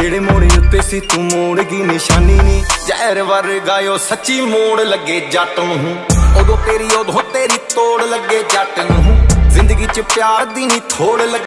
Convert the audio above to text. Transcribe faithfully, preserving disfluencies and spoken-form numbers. जेड़े मोड़े उत्ते सी तू मोड़ की निशानी नी, जहर वर्गा ओ सच्ची मोड़ लगे जट नूं। उदो तेरी उदो तेरी तोड़ लगे जट नूं, जिंदगी च प्यार दी नी थोड़ लगे।